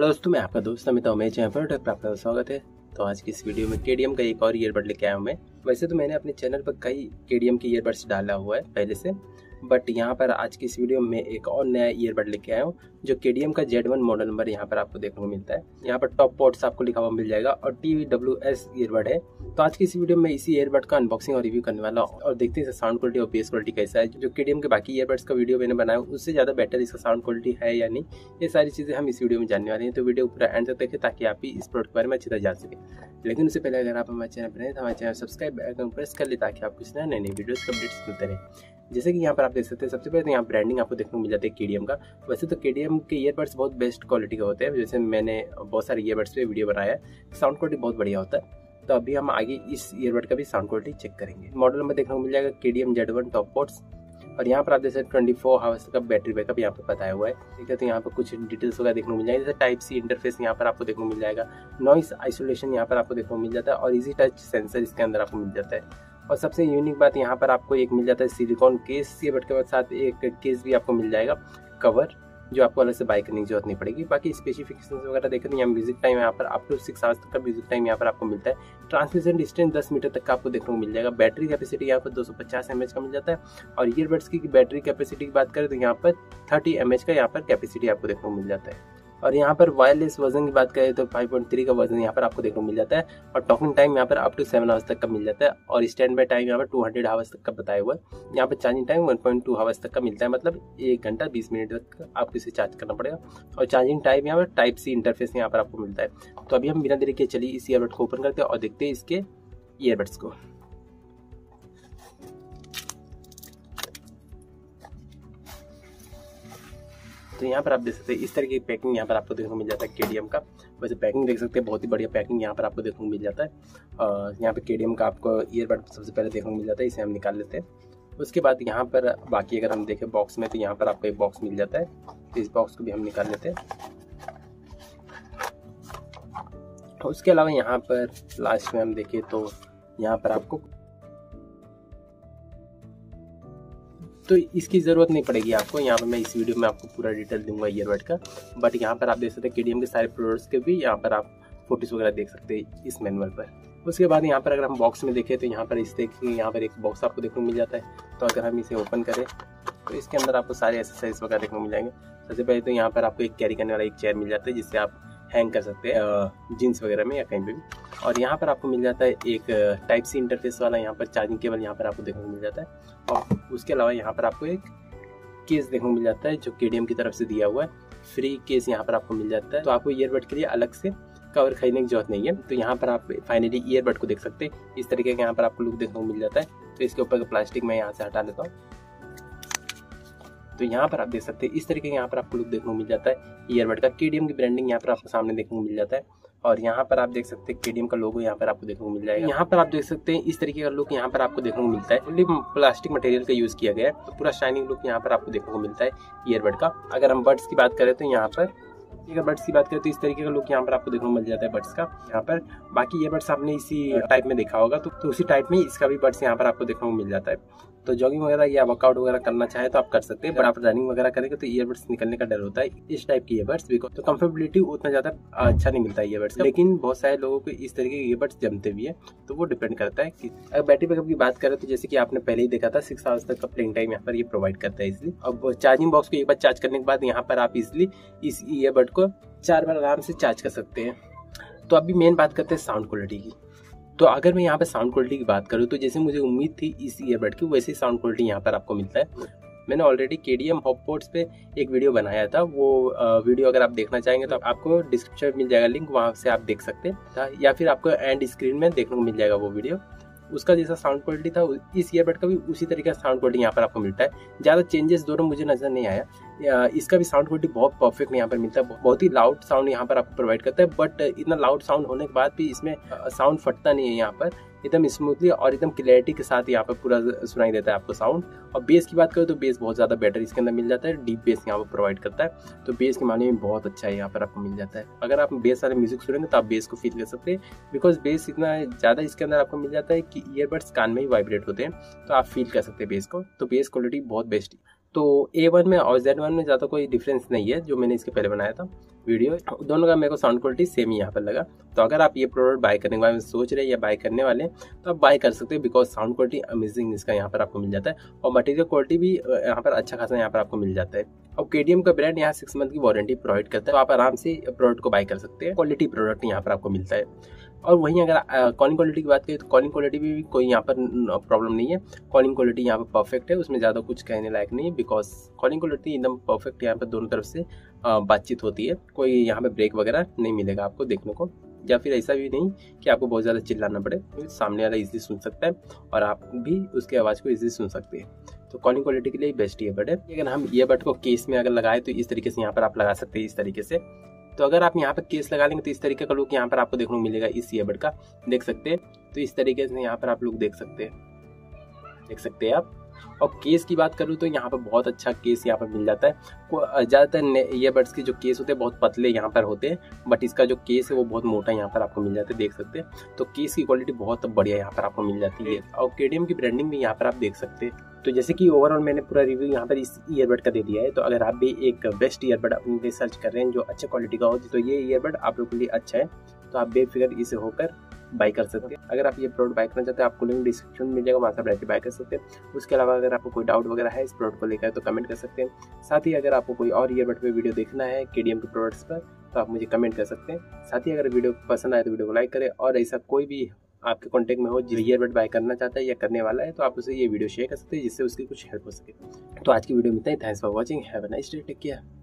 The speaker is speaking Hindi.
हेलो दोस्तों, मैं आपका दोस्त अमिताभ उमेश यहाँ पर आपका स्वागत है। तो आज की इस वीडियो में KDM का एक और ईयरबड लेके आया हूँ मैं। वैसे तो मैंने अपने चैनल पर कई KDM के ईयरबड्स डाला हुआ है पहले से, बट यहाँ पर आज की इस वीडियो में एक और नया ईयरबड लेके आया हूँ जो KDM का Z1 मॉडल नंबर यहाँ पर आपको देखने को मिलता है। यहाँ पर टॉप पॉड्स आपको लिखा हुआ मिल जाएगा और TWS ईयरबड है। तो आज की इस वीडियो में इसी ईयरबड का अनबॉक्सिंग और रिव्यू करने वाला और देखते हैं साउंड क्वालिटी और बेस क्वालिटी कैसा है। जो KDM के बाकी ईयरबड्स का वीडियो मैंने बनाया उससे ज़्यादा बेटर इसका साउंड क्वालिटी है या नहीं, ये सारी चीज़ें हम इस वीडियो में जानने वाले हैं। तो वीडियो पूरा एंड तक देखें ताकि आप भी इस प्रोडक्ट के बारे में अच्छी तरह जान सकें। लेकिन उससे पहले अगर आप हमारे चैनल पर हैं तो हमारे चैनल सब्सक्राइब बेल प्रेस कर ले ताकि आपको इस नए नई वीडियोज़ के अपडेट्स मिलते रहे। जैसे कि यहाँ पर आप देख सकते हैं, सबसे पहले तो यहाँ ब्रांडिंग आपको देखने को मिल जाती है KDM का। वैसे तो KDM के ईयरबड्स बहुत बेस्ट क्वालिटी के होते हैं, जैसे मैंने बहुत सारे ईयरबड्स पे वीडियो बनाया है, साउंड क्वालिटी बहुत बढ़िया होता है। तो अभी हम आगे इस ईयरबड का भी साउंड क्वालिटी चेक करेंगे। मॉडल नंबर देखने को मिल जाएगा KDM Z1 टॉप पॉड्स। और यहाँ पर आप देख सकते हैं 24 आवर्स का बैटरी बैकअप यहाँ पर बताया हुआ है। ठीक है, तो यहाँ पर कुछ डिटेल्स वगैरह देखने को मिल जाएगी, जैसे Type-C इंटरफेस यहाँ पर आपको देखने को मिल जाएगा, नॉइस आइसोलेशन यहाँ पर आपको देखने को मिल जाता है और इजी टच सेंसर इसके अंदर आपको मिल जाता है। और सबसे यूनिक बात यहाँ पर आपको एक मिल जाता है सिलिकॉन केस, ईयरबड के साथ एक केस भी आपको मिल जाएगा कवर, जो आपको अलग से बाय करने की जरूरत नहीं पड़ेगी। बाकी स्पेसिफिकेशंस वगैरह देखें तो यहाँ म्यूजिक टाइम यहाँ पर आपको 6 आवर्स तक का म्यूजिक टाइम यहाँ पर आपको मिलता है। ट्रांसमिशन डिस्टेंस 10 मीटर तक का आपको देखने को मिल जाएगा। बैटरी कैपेसिटी यहाँ पर 250 mAh का मिल जाता है। और ईयरबड्स की बैटरी कैपेसिटी की बात करें तो यहाँ पर 30 mAh का यहाँ पर कैपेसिटी आपको देखने को मिल जाता है। और यहाँ पर वायरलेस वर्जन की बात करें तो 5.3 का वर्जन यहाँ पर आपको देखने को मिल जाता है। और टॉकिंग टाइम यहाँ पर अप टू 7 आवर्स तक का मिल जाता है। और स्टैंड बाय टाइम यहाँ पर 200 आवर्स तक का बताया हुआ है। यहाँ पर चार्जिंग टाइम 1.2 आवर्स तक का मिलता है, मतलब 1 घंटा 20 मिनट तक आपको इसे चार्ज करना पड़ेगा। और चार्जिंग टाइम यहाँ पर Type-C इंटरफेस यहाँ पर आपको मिलता है। तो अभी हम बिना देरी के चलिए इस ईयरबड को ओपन करते हैं और देखते हैं इसके ईयरबड्स को। तो यहाँ पर आप देख सकते हैं इस तरह की पैकिंग यहाँ पर आपको देखने को मिल जाता है KDM का। वैसे पैकिंग देख सकते हैं, बहुत ही बढ़िया पैकिंग यहाँ पर आपको देखने को मिल जाता है। और यहाँ पर KDM का आपको ईयरबड सबसे पहले देखने को मिल जाता है, इसे हम निकाल लेते हैं। उसके बाद यहाँ पर बाकी अगर हम देखें बॉक्स में तो यहाँ पर आपको एक बॉक्स मिल जाता है, तो इस बॉक्स को भी हम निकाल लेते हैं। उसके अलावा यहाँ पर लास्ट में हम देखें तो यहाँ पर आपको तो इसकी ज़रूरत नहीं पड़ेगी आपको। यहाँ पर मैं इस वीडियो में आपको पूरा डिटेल दूंगा ईयरबड का, बट यहाँ पर आप देख सकते हैं KDM के सारे प्रोडक्ट्स के भी यहाँ पर आप फोटोज़ वगैरह देख सकते हैं इस मैनुअल पर। उसके बाद यहाँ पर अगर हम बॉक्स में देखें तो यहाँ पर इस देखिए यहाँ पर एक बॉक्स आपको देखने को मिल जाता है। तो अगर हम इसे ओपन करें तो इसके अंदर आपको सारे एक्सरसाइज वगैरह देखने को मिल जाएंगे। सबसे पहले तो यहाँ पर आपको एक कैरी करने वाला एक चेयर मिल जाता है जिससे आप हैंग कर सकते हैं जीन्स वगैरह में या कहीं पे भी। और यहाँ पर आपको मिल जाता है एक Type-C इंटरफेस वाला यहाँ पर चार्जिंग केबल यहाँ पर आपको देखने को मिल जाता है। और उसके अलावा यहाँ पर आपको एक केस देखने को मिल जाता है जो KDM की तरफ से दिया हुआ है, फ्री केस यहाँ पर आपको मिल जाता है। तो आपको ईयरबड के लिए अलग से कवर खरीदने की जरूरत नहीं है। तो यहाँ पर आप फाइनली ईयरबड को देख सकते हैं, इस तरीके का यहाँ पर आपको लुक देखने को मिल जाता है। तो इसके ऊपर का प्लास्टिक मैं यहाँ से हटा लेता हूँ। तो यहाँ पर आप देख सकते हैं इस तरीके यहाँ पर आपको लुक देखने को मिल जाता है ईयरबड का। KDM की ब्रांडिंग यहाँ पर आपको सामने देखने को मिल जाता है। और यहाँ पर आप देख सकते हैं KDM का लोगो यहाँ पर आपको देखने को मिल जाएगा। यहाँ पर आप देख सकते हैं इस तरीके का लुक यहाँ पर आपको देखने को मिलता है। फुल्ली प्लास्टिक मटेरियल का यूज़ किया गया है, तो पूरा शाइनिंग लुक यहाँ पर आपको देखने को मिलता है ईयरबड का। अगर हम बड्स की बात करें तो यहाँ पर बड्स की बात करें तो इस तरीके का लुक यहाँ पर आपको देखने को मिल जाता है बड्स का। यहाँ पर बाकी ईयरबड्स आपने इसी टाइप में देखा होगा, तो उसी टाइप में इसका भी बड्स यहाँ पर आपको देखने को मिल जाता है। तो जॉगिंग वगैरह या वर्कआउट वगैरह करना चाहे तो आप कर सकते हैं, बट आप रनिंग वगैरह करेंगे तो ईयरबड्स निकलने का डर होता है इस टाइप की ईयरबड्स। तो कंफर्टेबिलिटी उतना ज़्यादा अच्छा नहीं मिलता है ईयरबड्स का, लेकिन बहुत सारे लोगों को इस तरीके के ईयरबड्स जमते भी है। तो वो डिपेंड करता है कि अगर बैटरी बैकअप की बात करें तो जैसे कि आपने पहले ही देखा था 6 आवर्स तक का प्लेइंग टाइम यहाँ पर ये प्रोवाइड करता है इजली। अब चार्जिंग बॉक्स को एक बार चार्ज करने के बाद यहाँ पर आप इजली इस ईयरबड को 4 बार आराम से चार्ज कर सकते हैं। तो अभी मेन बात करते हैं साउंड क्वालिटी की। तो अगर मैं यहाँ पर साउंड क्वालिटी की बात करूँ तो जैसे मुझे उम्मीद थी इस ईयरबड की, वैसे ही साउंड क्वालिटी यहाँ पर आपको मिलता है। मैंने ऑलरेडी KDM हॉप पॉड्स पे एक वीडियो बनाया था, वो वीडियो अगर आप देखना चाहेंगे तो आपको डिस्क्रिप्शन में मिल जाएगा लिंक, वहाँ से आप देख सकते हैं या फिर आपको एंड स्क्रीन में देखने को मिल जाएगा वो वीडियो। उसका जैसा साउंड क्वालिटी था इस ईयरबड का भी उसी तरीके का साउंड क्वालिटी यहाँ पर आपको मिलता है। ज़्यादा चेंजेस दोनों मुझे नज़र नहीं आया। इसका भी साउंड क्वालिटी बहुत परफेक्ट यहाँ पर मिलता है, बहुत ही लाउड साउंड यहाँ पर आपको प्रोवाइड करता है, बट इतना लाउड साउंड होने के बाद भी इसमें साउंड फटता नहीं है। यहाँ पर एकदम स्मूथली और एकदम क्लैरिटी के साथ यहाँ पर पूरा सुनाई देता है आपको साउंड। और बेस की बात करें तो बेस बहुत ज़्यादा बेटर इसके अंदर मिल जाता है, डीप बेस यहाँ पर प्रोवाइड करता है। तो बेस के मामले में बहुत अच्छा है यहाँ पर आपको मिल जाता है। अगर आप बेस वाले म्यूजिक सुनेंगे तो आप बेस को फील कर सकते हैं, बिकॉज बेस इतना ज़्यादा इसके अंदर आपको मिल जाता है कि ईयरबड्स कान में ही वाइब्रेट होते हैं, तो आप फील कर सकते हैं बेस को। तो बेस क्वालिटी बहुत बेस्ट है। तो A1 में और Z1 में ज़्यादा कोई डिफरेंस नहीं है जो मैंने इसके पहले बनाया था वीडियो, दोनों का मेरे को साउंड क्वालिटी सेम ही यहाँ पर लगा। तो अगर आप ये प्रोडक्ट बाय करने के बारे में सोच रहे हैं या बाय करने वाले तो आप बाय कर सकते हो, बिकॉज साउंड क्वालिटी अमेजिंग इसका यहाँ पर आपको मिल जाता है और मटेरियल क्वालिटी भी यहाँ पर अच्छा खासा यहाँ पर आपको मिल जाता है। और KDM का ब्रांड यहाँ 6 मंथ की वारंटी प्रोवाइड करता है, तो आप आराम से प्रोडक्ट को बाय कर सकते हैं। क्वालिटी प्रोडक्ट यहाँ पर आपको मिलता है। और वहीं अगर कॉलिंग क्वालिटी की बात करें तो कॉलिंग क्वालिटी भी कोई यहाँ पर प्रॉब्लम नहीं है, कॉलिंग क्वालिटी यहाँ पर परफेक्ट है, उसमें ज़्यादा कुछ कहने लायक नहीं है, बिकॉज कॉलिंग क्वालिटी एकदम परफेक्ट यहाँ पर दोनों तरफ से बातचीत होती है, कोई यहाँ पर ब्रेक वगैरह नहीं मिलेगा आपको देखने को, या फिर ऐसा भी नहीं कि आपको बहुत ज़्यादा चिल्लाना पड़े, सामने वाला इजीली सुन सकता है और आप भी उसकी आवाज़ को इजीली सुन सकते हैं। तो कॉलिंग क्वालिटी के लिए बेस्ट ईयरबड है। अगर हम ईयरबड को केस में अगर लगाए तो इस तरीके से यहाँ पर आप लगा सकते हैं, इस तरीके से। तो अगर आप यहाँ पर केस लगा लेंगे तो इस तरीके का लुक यहाँ पर आपको देखने को मिलेगा, इस ईयरबड का देख सकते हैं। तो इस तरीके से यहाँ पर आप लुक देख सकते हैं आप। और केस की बात करूँ तो यहाँ पर बहुत अच्छा केस यहाँ पर मिल जाता है। ज़्यादातर ईयरबड्स के जो केस होते हैं बहुत पतले यहाँ पर होते हैं, बट इसका जो केस है वो बहुत मोटा यहाँ पर आपको मिल जाता है, देख सकते हैं। तो केस की क्वालिटी बहुत बढ़िया यहाँ पर आपको मिल जाती है और KDM की ब्रांडिंग भी यहाँ पर आप देख सकते हैं। तो जैसे कि ओवरऑल मैंने पूरा रिव्यू यहाँ पर इस ईयरबड का दे दिया है। तो अगर आप भी एक बेस्ट ईयरबड अपने लिए सर्च कर रहे हैं जो अच्छे क्वालिटी का हो तो ये ईयरबड आप लोगों के लिए अच्छा है, तो आप बेफिक्र इसे होकर बाई कर सकते हैं। अगर आप ये प्रोडक्ट बाई करना चाहते हैं आपको लिंक डिस्क्रिप्शन में मिल जाएगा, वहाँ से डायरेक्ट बाई कर सकते हैं। उसके अलावा अगर आपको कोई डाउट वगैरह है इस प्रोडक्ट को लेकर तो कमेंट कर सकते हैं। साथ ही अगर आपको कोई और ईयरबड पे वीडियो देखना है KDM के प्रोडक्ट्स पर तो आप मुझे कमेंट कर सकते हैं। साथ ही अगर वीडियो पसंद आए तो वीडियो को लाइक करें, और ऐसा कोई भी आपके कॉन्टैक्ट में हो जो ईयरबड बाय करना चाहता है या करने वाला है तो आप उसे ये वीडियो शेयर कर सकते हैं, जिससे उसकी कुछ हेल्प हो सके। तो आज की वीडियो में इतना ही। Thanks for watching, have a nice day, take care.